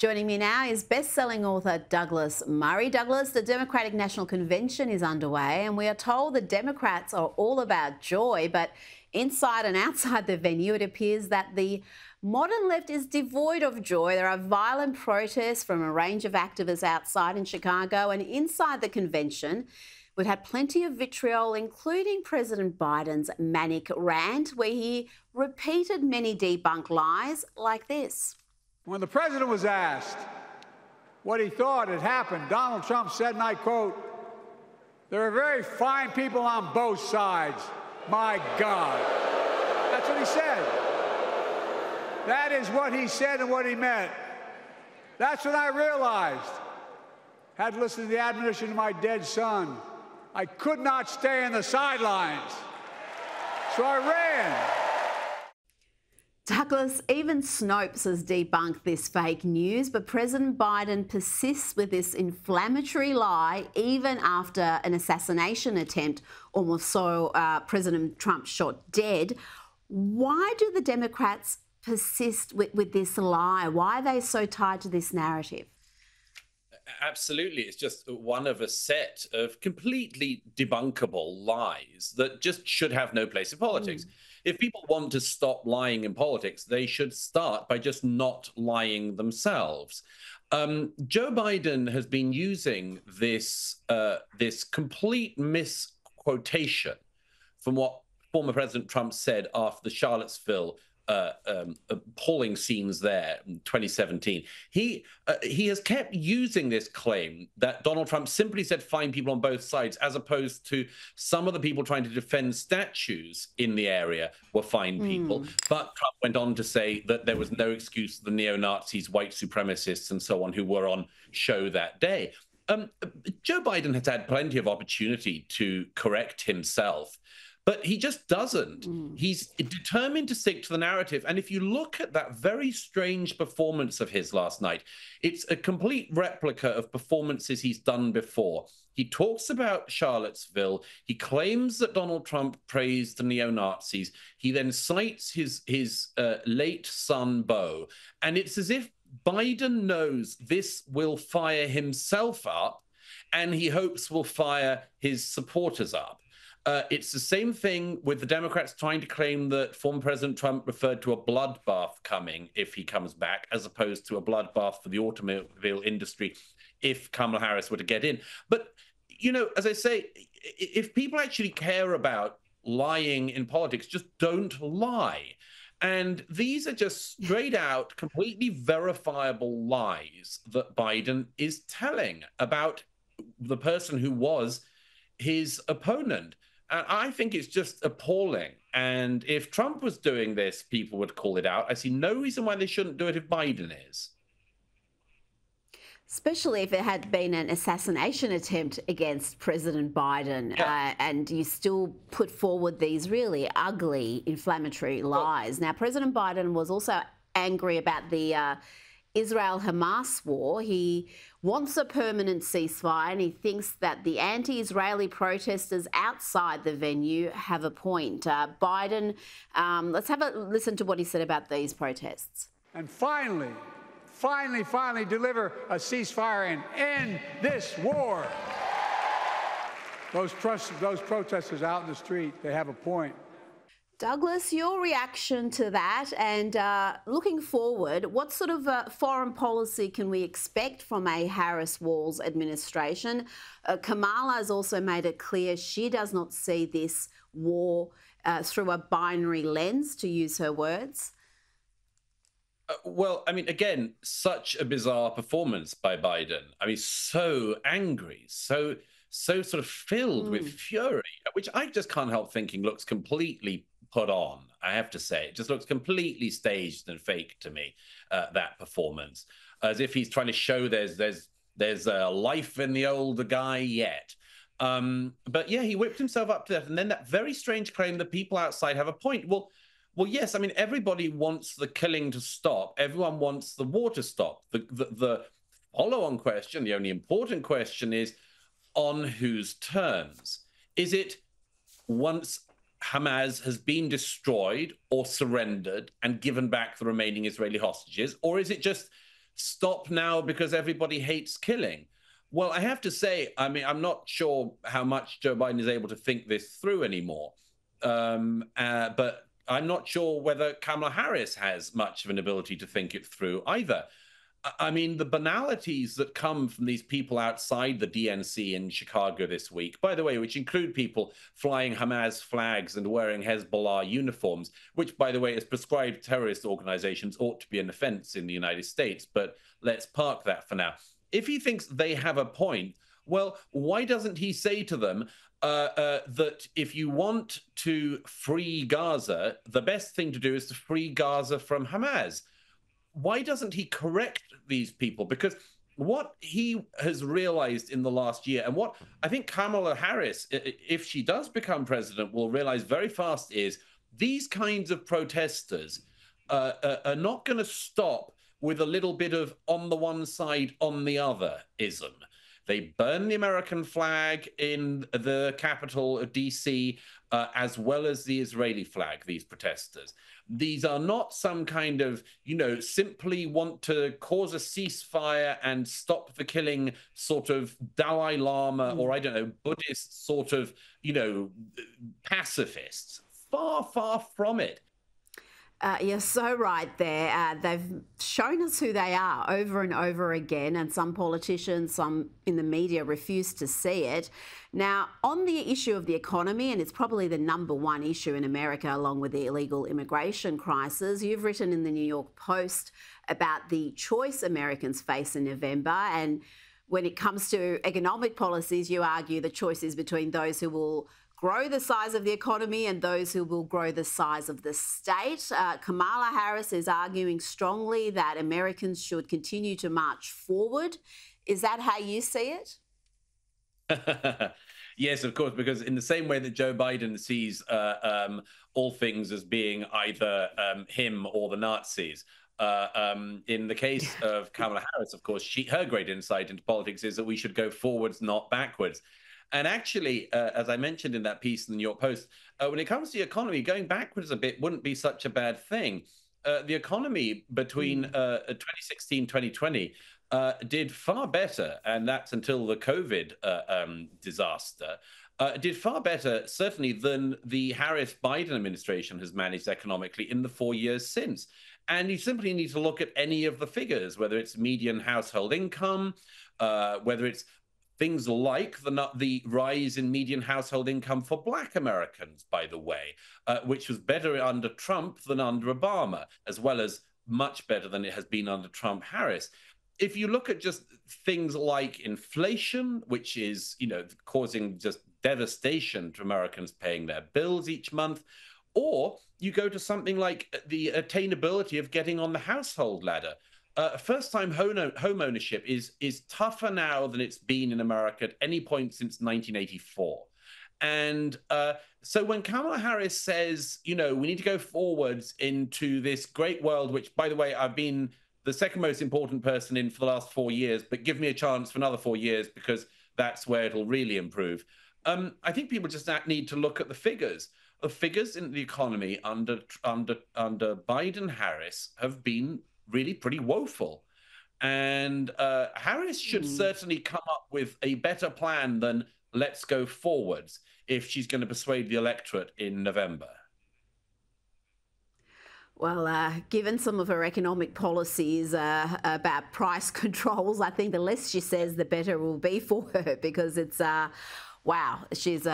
Joining me now is best-selling author Douglas Murray. Douglas, the Democratic National Convention is underway and we are told the Democrats are all about joy, but inside and outside the venue, it appears that the modern left is devoid of joy. There are violent protests from a range of activists outside in Chicago and inside the convention. We've had plenty of vitriol, including President Biden's manic rant, where he repeated many debunked lies like this. When the president was asked what he thought had happened, Donald Trump said, and I quote, "There are very fine people on both sides. My God." That's what he said. That is what he said and what he meant. That's when I realized, had listened to the admonition of my dead son, I could not stay in the sidelines. So I ran. Douglas, even Snopes has debunked this fake news, but President Biden persists with this inflammatory lie even after an assassination attempt almost saw President Trump shot dead. Why do the Democrats persist with this lie? Why are they so tied to this narrative? Absolutely. It's just one of a set of completely debunkable lies that just should have no place in politics. If people want to stop lying in politics, they should start by just not lying themselves. Joe Biden has been using this, this complete misquotation from what former President Trump said after the Charlottesville appalling scenes there in 2017. He has kept using this claim that Donald Trump simply said fine people on both sides, as opposed to some of the people trying to defend statues in the area were fine people. But Trump went on to say that there was no excuse for the neo-Nazis, white supremacists, and so on who were on show that day. Joe Biden has had plenty of opportunity to correct himself, but he just doesn't. He's determined to stick to the narrative. And if you look at that very strange performance of his last night, it's a complete replica of performances he's done before. He talks about Charlottesville. He claims that Donald Trump praised the neo-Nazis. He then cites his late son, Beau. And it's as if Biden knows this will fire himself up and he hopes will fire his supporters up. It's the same thing with the Democrats trying to claim that former President Trump referred to a bloodbath coming if he comes back, as opposed to a bloodbath for the automobile industry if Kamala Harris were to get in. But, you know, as I say, if people actually care about lying in politics, just don't lie. And these are just straight out, completely verifiable lies that Biden is telling about the person who was his opponent. And I think it's just appalling. And if Trump was doing this, people would call it out. I see no reason why they shouldn't do it if Biden is. Especially if it had been an assassination attempt against President Biden, and you still put forward these really ugly, inflammatory lies. Now, President Biden was also angry about the Israel-Hamas war. He wants a permanent ceasefire and he thinks that the anti-Israeli protesters outside the venue have a point. Biden, let's have a listen to what he said about these protests. And finally deliver a ceasefire and end this war. Those protesters out in the street, they have a point. Douglas, your reaction to that and looking forward, what sort of foreign policy can we expect from a Harris-Walz administration? Kamala has also made it clear she does not see this war through a binary lens, to use her words. Well, I mean, again, such a bizarre performance by Biden. I mean, so angry, so sort of filled with fury, which I just can't help thinking looks completely put on, I have to say. It just looks completely staged and fake to me, that performance, as if he's trying to show there's a life in the old guy yet. But yeah, he whipped himself up to that. And then that very strange claim that people outside have a point. Well, yes, I mean, everybody wants the killing to stop. Everyone wants the war to stop. The follow-on question, the only important question is, on whose terms? Is it once Hamas has been destroyed or surrendered and given back the remaining Israeli hostages, or is it just stop now because everybody hates killing. Well, I have to say, I mean, I'm not sure how much Joe Biden is able to think this through anymore. But I'm not sure whether Kamala Harris has much of an ability to think it through either. I mean, the banalities that come from these people outside the DNC in Chicago this week, by the way, which include people flying Hamas flags and wearing Hezbollah uniforms, which, by the way, as prescribed terrorist organizations ought to be an offense in the United States. But let's park that for now. If he thinks they have a point, well, why doesn't he say to them that if you want to free Gaza, the best thing to do is to free Gaza from Hamas? Why doesn't he correct these people? Because what he has realized in the last year, and what I think Kamala Harris, if she does become president, will realize very fast is these kinds of protesters are not going to stop with a little bit of on the one side, on the other-ism. They burn the American flag in the capital of DC, as well as the Israeli flag, these protesters. These are not some kind of, you know, simply want to cause a ceasefire and stop the killing sort of Dalai Lama or, I don't know, Buddhist sort of, you know, pacifists. Far, far from it. You're so right there. They've shown us who they are over and over again, and some politicians, some in the media refuse to see it. Now, on the issue of the economy, and it's probably the number one issue in America along with the illegal immigration crisis, you've written in the New York Post about the choice Americans face in November, and when it comes to economic policies, you argue the choice is between those who will grow the size of the economy and those who will grow the size of the state. Kamala Harris is arguing strongly that Americans should continue to march forward. Is that how you see it? Yes, of course, because in the same way that Joe Biden sees all things as being either him or the Nazis, in the case of Kamala Harris, of course, her great insight into politics is that we should go forwards, not backwards. And actually, as I mentioned in that piece in the New York Post, when it comes to the economy, going backwards a bit wouldn't be such a bad thing. The economy between 2016-2020 did far better, and that's until the COVID disaster, did far better, certainly, than the Harris-Biden administration has managed economically in the 4 years since. And you simply need to look at any of the figures, whether it's median household income, whether it's things like the rise in median household income for Black Americans, by the way, which was better under Trump than under Obama, as well as much better than it has been under Trump-Harris. If you look at just things like inflation, which is, you know, causing just devastation to Americans paying their bills each month, or you go to something like the attainability of getting on the household ladder. First-time home ownership is tougher now than it's been in America at any point since 1984. And so when Kamala Harris says, you know, we need to go forwards into this great world, which, by the way, I've been the second most important person in for the last 4 years, but give me a chance for another 4 years because that's where it'll really improve. I think people just need to look at the figures. The figures in the economy under Biden-Harris have been really pretty woeful. And Harris should certainly come up with a better plan than let's go forwards if she's going to persuade the electorate in November. Well, given some of her economic policies about price controls, I think the less she says, the better it will be for her, because it's, wow, she's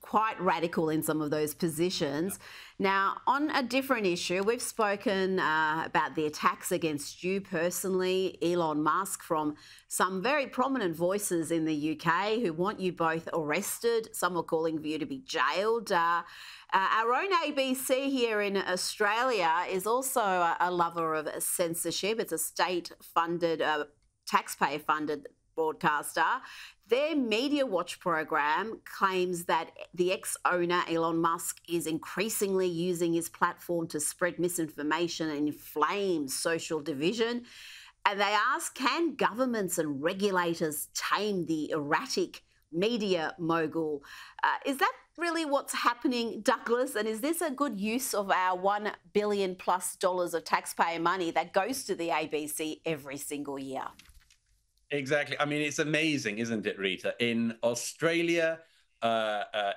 quite radical in some of those positions. Now, on a different issue, we've spoken about the attacks against you personally, Elon Musk, from some very prominent voices in the UK who want you both arrested. Some are calling for you to be jailed. Our own ABC here in Australia is also a lover of censorship. It's a state-funded, taxpayer-funded broadcaster. Their Media Watch program claims that the ex-owner, Elon Musk, is increasingly using his platform to spread misinformation and inflame social division. And they ask, can governments and regulators tame the erratic media mogul? Is that really what's happening, Douglas? And is this a good use of our $1 billion+ of taxpayer money that goes to the ABC every single year? Exactly. I mean, it's amazing, isn't it, Rita? In Australia,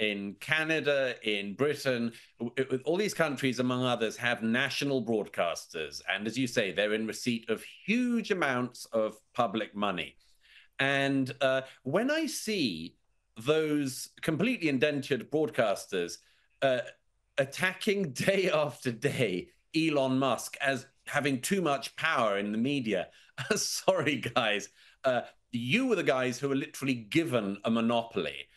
in Canada, in Britain, all these countries, among others, have national broadcasters. And as you say, they're in receipt of huge amounts of public money. And when I see those completely indentured broadcasters attacking day after day Elon Musk as having too much power in the media, sorry, guys, you were the guys who were literally given a monopoly,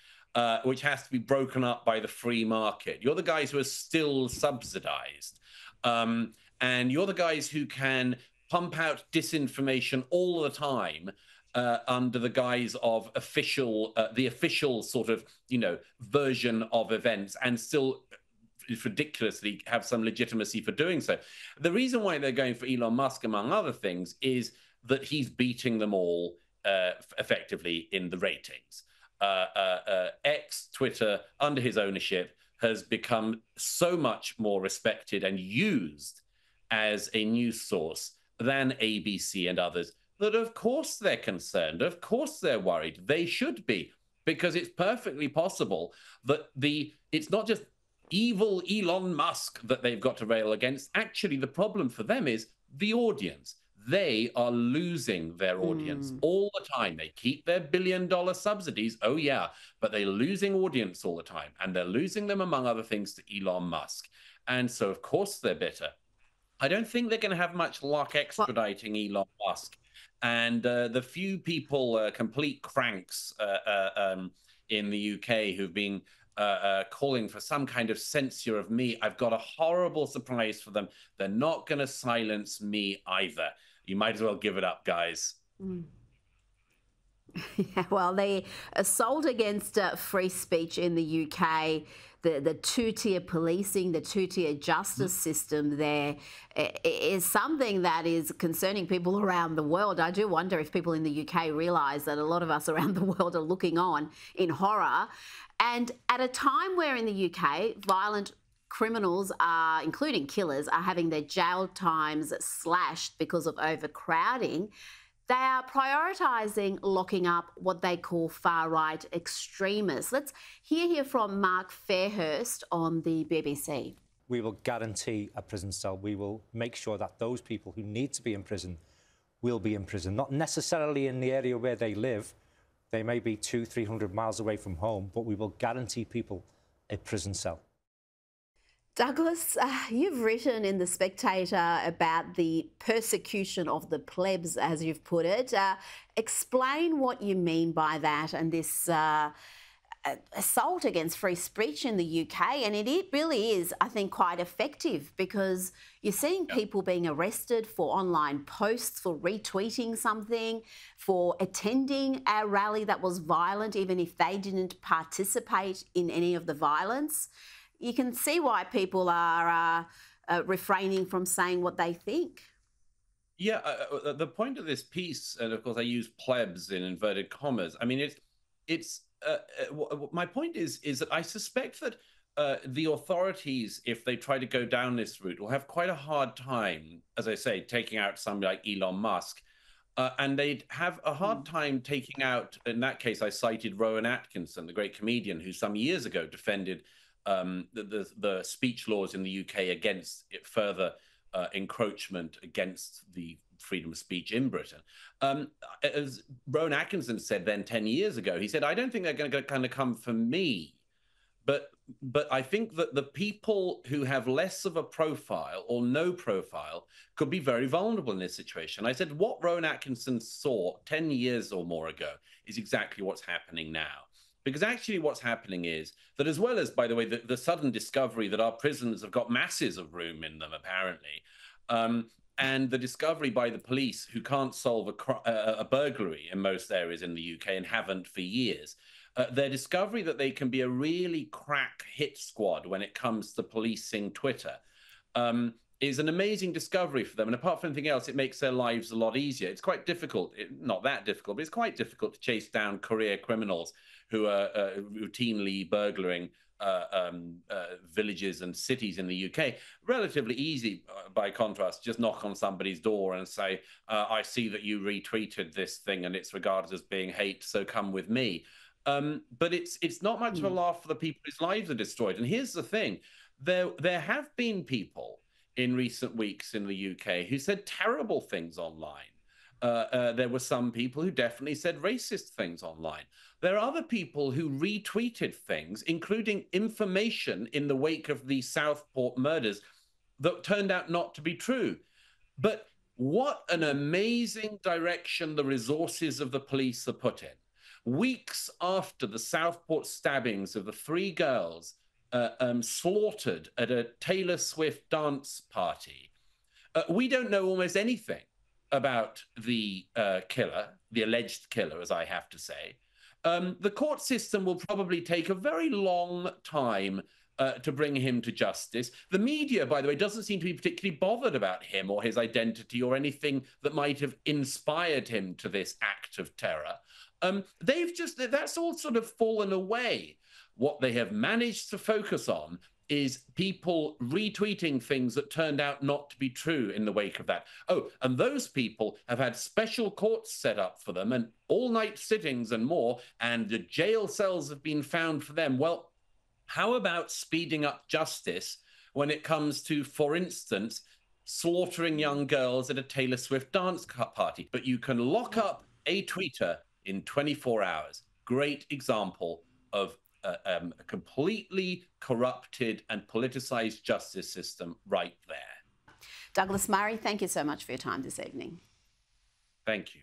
which has to be broken up by the free market. You're the guys who are still subsidized. And you're the guys who can pump out disinformation all the time under the guise of official, the official sort of, you know, version of events, and still ridiculously have some legitimacy for doing so. The reason why they're going for Elon Musk, among other things, is that he's beating them all effectively in the ratings. X, Twitter, under his ownership, has become so much more respected and used as a news source than ABC and others, that of course they're concerned, of course they're worried. They should be, because it's perfectly possible that it's not just evil Elon Musk that they've got to rail against. Actually, the problem for them is the audience. They are losing their audience all the time. They keep their $1 billion subsidies, oh yeah, but they're losing audience all the time. And they're losing them, among other things, to Elon Musk. And so, of course, they're bitter. I don't think they're going to have much luck extraditing Elon Musk. And the few people, complete cranks in the UK who've been calling for some kind of censure of me, I've got a horrible surprise for them. They're not going to silence me either. You might as well give it up, guys. Yeah, well, the assault against free speech in the UK, the two-tier policing, the two-tier justice system there is something that is concerning people around the world. I do wonder if people in the UK realise that a lot of us around the world are looking on in horror. And at a time where in the UK, violent criminals, including killers, are having their jail times slashed because of overcrowding, they are prioritising locking up what they call far-right extremists. Let's hear from Mark Fairhurst on the BBC. We will guarantee a prison cell. We will make sure that those people who need to be in prison will be in prison, not necessarily in the area where they live. They may be 200-300 miles away from home, but we will guarantee people a prison cell. Douglas, you've written in The Spectator about the persecution of the plebs, as you've put it. Explain what you mean by that and this assault against free speech in the UK. And it really is, I think, quite effective, because you're seeing people being arrested for online posts, for retweeting something, for attending a rally that was violent, even if they didn't participate in any of the violence. You can see why people are refraining from saying what they think. Yeah, the point of this piece, and of course I use plebs in inverted commas, I mean, my point is that I suspect that the authorities, if they try to go down this route, will have quite a hard time, as I say, taking out somebody like Elon Musk. And they'd have a hard time taking out, in that case, I cited Rowan Atkinson, the great comedian who some years ago defended the speech laws in the UK against further encroachment against the freedom of speech in Britain. As Rowan Atkinson said then 10 years ago, he said, I don't think they're going to kind of come for me, but I think that the people who have less of a profile or no profile could be very vulnerable in this situation. I said, what Rowan Atkinson saw 10 years or more ago is exactly what's happening now. Because actually what's happening is that, as well as, by the way, the sudden discovery that our prisons have got masses of room in them, apparently, and the discovery by the police, who can't solve a burglary in most areas in the UK and haven't for years, their discovery that they can be a really crack hit squad when it comes to policing Twitter is an amazing discovery for them. And apart from anything else, it makes their lives a lot easier. It's quite difficult, not that difficult, but it's quite difficult to chase down career criminals who are routinely burglaring villages and cities in the UK, relatively easy, by contrast. Just knock on somebody's door and say, I see that you retweeted this thing and it's regarded as being hate, so come with me. But it's not much of a laugh for the people whose lives are destroyed. And here's the thing, there have been people in recent weeks in the UK who said terrible things online. There were some people who definitely said racist things online. There are other people who retweeted things, including information in the wake of the Southport murders that turned out not to be true. But what an amazing direction the resources of the police are put in. Weeks after the Southport stabbings of the three girls slaughtered at a Taylor Swift dance party, we don't know almost anything about the killer, the alleged killer, as I have to say. The court system will probably take a very long time to bring him to justice. The media, by the way, doesn't seem to be particularly bothered about him or his identity or anything that might have inspired him to this act of terror. That's all sort of fallen away. What they have managed to focus on is people retweeting things that turned out not to be true in the wake of that. Oh, and those people have had special courts set up for them and all-night sittings and more, and the jail cells have been found for them. Well, how about speeding up justice when it comes to, for instance, slaughtering young girls at a Taylor Swift dance party? But you can lock up a tweeter in 24 hours. Great example of a completely corrupted and politicized justice system right there. Douglas Murray, thank you so much for your time this evening. Thank you.